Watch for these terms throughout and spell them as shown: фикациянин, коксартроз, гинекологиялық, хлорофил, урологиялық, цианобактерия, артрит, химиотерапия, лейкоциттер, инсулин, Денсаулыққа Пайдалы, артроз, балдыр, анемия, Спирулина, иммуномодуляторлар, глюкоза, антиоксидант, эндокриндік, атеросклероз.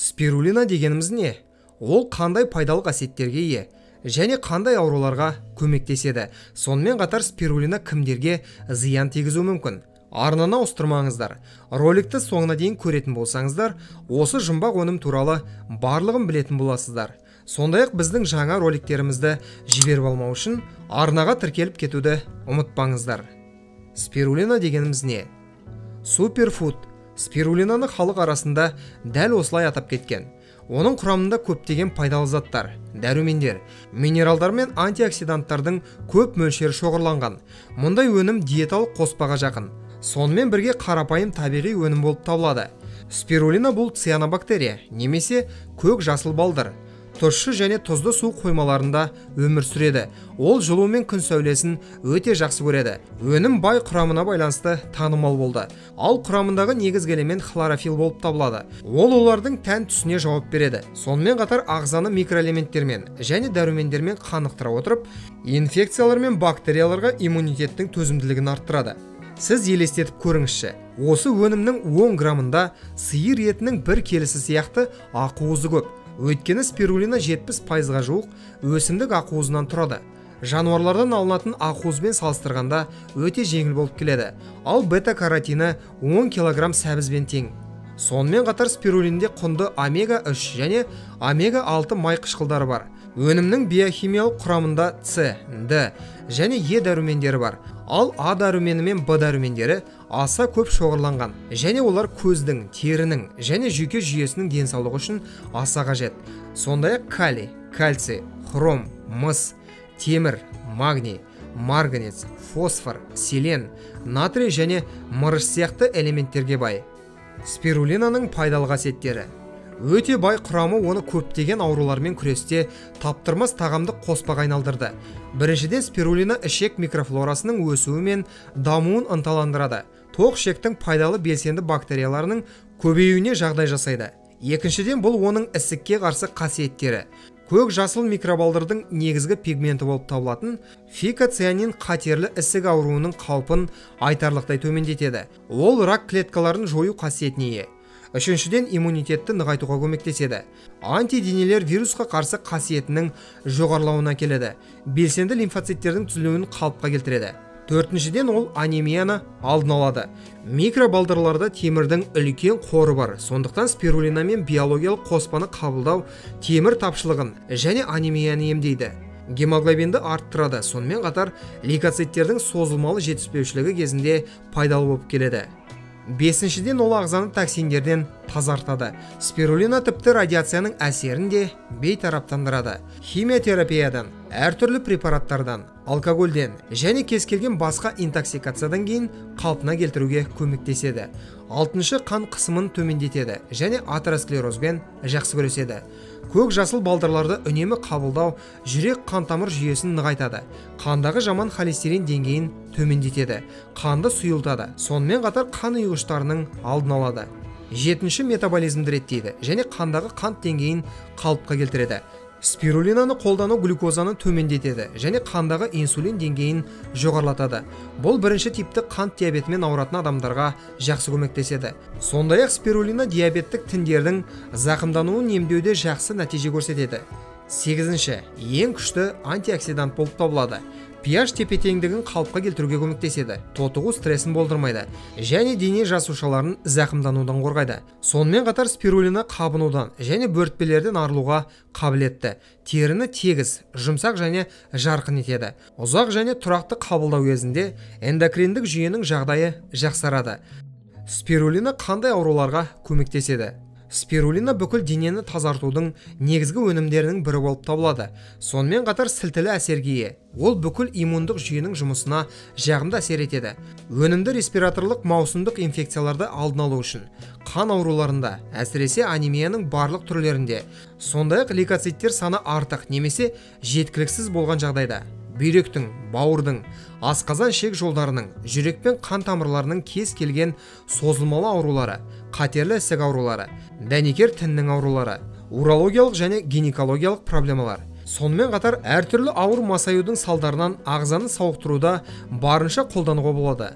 Спирулина дегеніміз не? Ол қандай пайдалы қасиеттерге ие және қандай ауруларға көмектеседі? Сонымен қатар спирулина кімдерге зиян тигізуі мүмкін? Арнаны ауыстырмаңыздар. Роликті соңына дейін көретін болсаңыздар, осы жұмбақ өнім туралы барлығын білетін боласыздар. Сондай-ақ біздің жаңа роликтерімізді жіберіп алмау үшін арнаға тіркеліп кетуді ұмытпаңыздар. Спирулина дегеніміз не? Суперфуд. Спирулинаны халық арасында дәл осылай атап кеткен. Оның құрамында көптеген пайдалы заттар, дәрумендер, минералдар мен антиоксиданттардың көп мөлшері шоғырланған. Мұндай өнім диеталық қоспаға жақын. Сонымен бірге қарапайым табиғи өнім болып табылады. Спирулина бұл цианобактерия, немесе көк жасыл балдыр. Тұщы және тұзды су қоймаларында өмір сүреді. Ол жылу мен күн сәулесін өте жақсы көреді. Өнім бай құрамына байланысты танымал болды. Ал құрамындағы негізгі элемент хлорофил болып табылады. Ол олардың тән түсіне жауап береді. Сонымен қатар ағзаны микроэлементтермен және дәрумендермен қанықтыра отырып, инфекциялар мен бактерияларға иммунитеттің төзімділігін арттырады. Сіз елестетіп көріңізші, осы өнімнің 10 граммында сиыр етінің бір келісі сияқты ақуызы көп. Өйткені спирулина 70%-ға жуық өсімдік ақуызынан тұрады. Жануарлардан алынатын ақуызбен салыстырғанда өте жеңіл болып келеді. Ал бета-каротині 10 кг сәбізбен тең. Сонымен қатар спирулинде құнды омега-3 және омега-6 май қышқылдары бар. Өнімнің биохимиялық құрамында С, Д және Е дәрумендері бар. Ал А дәрумені мен Б дәрумендері аса көп шоғырланған, және олар көздің, терінің және жүйке жүйесінің денсаулығы үшін аса қажет. Сондай-ақ калий, кальций, хром, мыс, темір, магний, марганец, фосфор, селен, натрий және мырыш сияқты элементтерге бай. Спирулинаның пайдалы қасиеттері. Өте бай құрамы оны көптеген аурулармен күресте таптырмас тағамдық қоспаға айналдырды. Біріншіден, спирулина ішек микрофлорасының өсуі мен дамуын ынталандырады. Тоқ ішектің пайдалы белсенді бактерияларының көбеюіне жағдай жасайды. Екіншіден, бұл оның ісікке қарсы қасиеттері. Көк жасыл микробалдырдың негізгі пигменті болып табылатын фикациянин қатерлі ісік ауруының қаупын айтарлықтай төмендетеді. Ол рак клеткаларын жою қасиетіне ие. Үшіншіден, иммунитетті нығайтуға көмектеседі. Антиденелер вирусқа қарсы қасиетінің жоғарлауына келеді. Белсенді лимфациттердің түзілуін қалыпқа келтіреді. Төртіншіден, ол анемияны алдын алады. Микробалдырларда темірдің үлкен қоры бар. Сондықтан спирулина мен биологиялық қоспаны қабылдау темір тапшылығын және анемияны емдейді. Гемоглобинді арттырады. Сонымен қатар лейкоциттердің созылмалы жетіспеушілігі кезінде пайдалы болып келеді. Бесіншіден, ол ағзаны токсиндерден тазартады. Спирулина тіпті радиацияның әсерін де бейтараптандырады. Химиотерапиядан, әртүрлі препараттардан, алкогольден және кез келген басқа интоксикациядан кейін қалпына келтіруге көмектеседі. Алтыншы, қан қысымын төмендетеді және атеросклерозбен жақсы күреседі. Көк жасыл балдырларды үнемі қабылдау жүрек қантамыр жүйесін нығайтады. Қандағы жаман холестерин деңгейін төмендетеді. Қанды сұйылтады. Сонымен қатар қан ұйығыштарының алдын алады. Жетінші, метаболизмді реттейді және қандағы қант деңгейін қалыпқа келтіреді. Спирулинаны қолдану глюкозаны төмендетеді және қандағы инсулин деңгейін жоғарлатады. Бұл бірінші типті қант диабетімен ауыратын адамдарға жақсы көмектеседі. Сондай-ақ спирулина диабеттік тіндердің зақымдануын емдеуде жақсы нәтиже көрсетеді. 8-ші, ең күшті антиоксидант болып табылады. pH тепе-теңдігін қалыпқа келтіруге көмектеседі, тотығу стрессін болдырмайды және дене жасушаларын зақымданудан қорғайды. Сонымен қатар спирулина қабынудан және бөртпелерден арылуға қабілетті. Теріні тегіз, жұмсақ және жарқын етеді. Ұзақ және тұрақты қабылдау кезінде эндокриндік жүйенің жағдайы жақсарады. Спирулина қандай ауруларға көмектеседі? Спирулина бүкіл денені тазартудың негізгі өнімдерінің бірі болып табылады. Сонымен қатар сілтілі әсерге ие. Ол бүкіл иммундық жүйенің жұмысына жағымды әсер етеді. Өнімді респираторлық маусымдық инфекцияларды алдын алу үшін, қан ауруларында, әсіресе анемияның барлық түрлерінде, сондай-ақ лейкоциттер саны артық немесе жеткіліксіз болған жағдайда, бүйректің, бауырдың, асқазан шек жолдарының, жүрек пен қан тамырларының кез келген созылмалы аурулары, қатерлі ісік аурулары, дәнекер тіннің аурулары, урологиялық және гинекологиялық проблемалар. Сонымен қатар әртүрлі ауыр масаюдың салдарынан ағзаны сауықтыруда барынша қолдануға болады.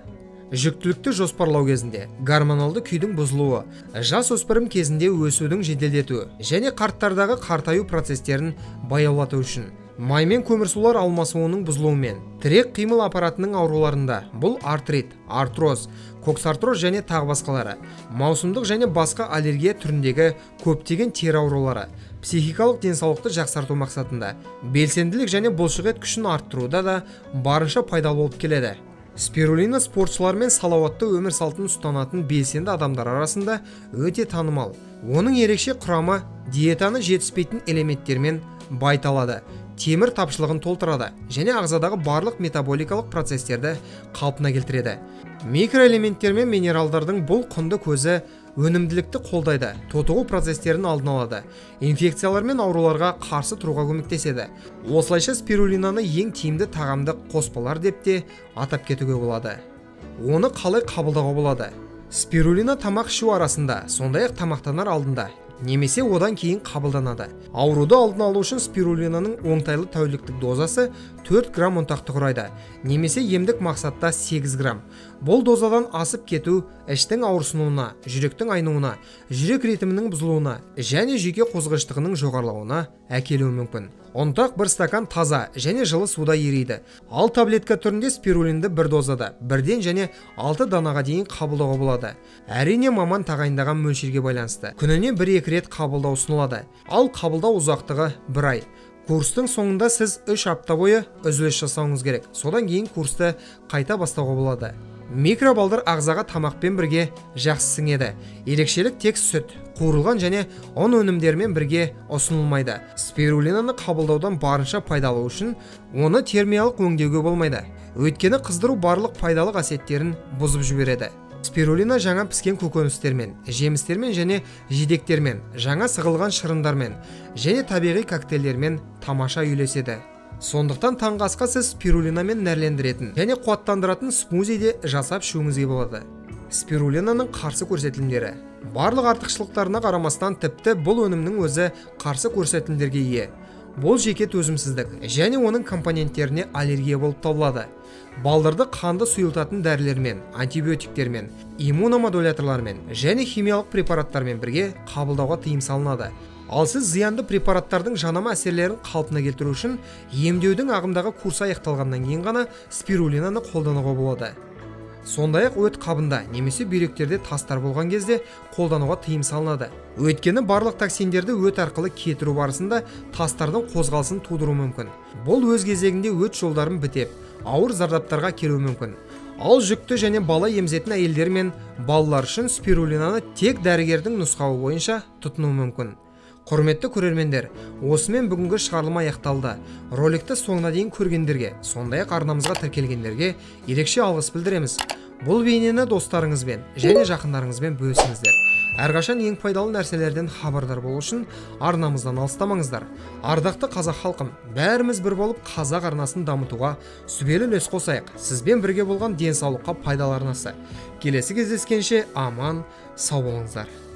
Жүктілікті жоспарлау кезінде, гормоналды күйдің бұзылуы, жас өспірім кезінде өсудің жеделдетуі және қарттардағы қартаю процестерін баяулату үшін маймен көмірсулар алмасуының бұзылуымен, тірек қимыл аппаратының ауруларында бұл артрит, артроз, коксартроз және тағы басқалары, маусымдық және басқа аллергия түріндегі көптеген тері аурулары, психикалық денсаулықты жақсарту мақсатында белсенділік және бұлшықет күшін арттыруда да барынша пайдалы болып келеді. Спирулина спортшылар мен салауатты өмір салтын ұстанатын белсенді адамдар арасында өте танымал. Оның ерекше құрамы диетаны жетіспейтін элементтермен байталады, темір тапшылығын толтырады және ағзадағы барлық метаболикалық процестерді қалпына келтіреді. Микроэлементтер мен минералдардың бұл құнды көзі өнімділікті қолдайды, тотығу процестерін алдын алады, инфекциялар мен ауруларға қарсы тұруға көмектеседі. Осылайша спирулинаны ең тиімді тағамдық қоспалар деп те атап кетуге болады. Оны қалай қабылдауға болады? Спирулина тамақ ішу арасында, сондай-ақ тамақтанар алдында немесе одан кейін қабылданады. Ауруды алдын алу үшін спирулинаның оңтайлы тәуліктік дозасы 4 грамм ұнтақты құрайды, немесе емдік мақсатта 8 грамм. Бұл дозадан асып кету іштің ауырсынуына, жүректің айнуына, жүрек ритмінің бұзылуына және жүйке қозғыштығының жоғарылауына әкелуі мүмкін. Ұнтақ бір стакан таза және жылы суда ериді. Ал таблетка түрінде спирулинді бір дозада, бірден және 6 данаға дейін қабылдауға болады. Әрине маман тағайындаған мөлшерге байланысты. Күніне 1-2 рет қабылдау ұсынылады. Ал қабылдау ұзақтығы 1 ай. Курстың соңында сіз 3 апта бойы үзіліс жасауыңыз керек. Содан кейін курсты қайта бастауға болады. Микробалдар ағзаға тамақпен бірге жақсы сіңеді. Ерекшелік тек сүт, қуырылған және ұн өнімдермен бірге ұсынылмайды. Спирулинаны қабылдаудан барынша пайдалы үшін оны термиялық өңдеуге болмайды. Өйткені қыздыру барлық пайдалы қасиеттерін бұзып жібереді. Спирулина жаңа піскен көкөністермен, жемістермен және жидектермен, жаңа сығылған шырындармен және табиғи коктейльдермен тамаша үйлеседі. Сондықтан таңғы асқа сіз спирулинамен нәрлендіретін және қуаттандыратын смузиде жасап шөңізге болады. Спирулинаның қарсы көрсетілімдері. Барлық артықшылықтарына қарамастан тіпті бұл өнімнің өзі қарсы көрсетілімдерге ие. Бұл жеке төзімсіздік және оның компоненттеріне аллергия болып табылады. Балдырды қанды сұйылтатын дәрілермен, антибиотиктермен, иммуномодуляторлармен және химиялық препараттармен бірге қабылдауға тыйым салынады. Ал сіз зиянды препараттардың жанама әсерлерін қалпына келтіру үшін емдеудің ағымдағы курсы аяқталғаннан кейін ғана спирулинаны қолдануға болады. Сондай-ақ өт қабында немесе бүйректерде тастар болған кезде қолдануға тыйым салынады. Өйткені барлық токсиндерді өт арқылы кетіру барысында тастардың қозғалысын тудыруы мүмкін. Бұл өз кезегінде өт жолдарын бітеп, ауыр зардаптарға келуі мүмкін. Ал жүкті және бала емзетін әйелдер мен балалар үшін спирулинаны тек дәрігердің нұсқауы бойынша тұтыну мүмкін. Құрметті көрермендер, осымен бүгінгі шығарылым аяқталды. Роликті соңына дейін көргендерге, сондай-ақ арнамызға тіркелгендерге ерекше алғыс білдіреміз. Бұл бейнені достарыңызбен және жақындарыңызбен бөлісіңіздер. Әрқашан ең пайдалы нәрселерден хабардар болу үшін арнамыздан алыстамаңыздар. Ардақты қазақ халқым, бәріміз бір болып қазақ арнасын дамытуға сүбелі үлес қосайық. Сізбен бірге болған денсаулыққа пайдалы арнасы. Келесі кездескенше аман, сау болыңыздар.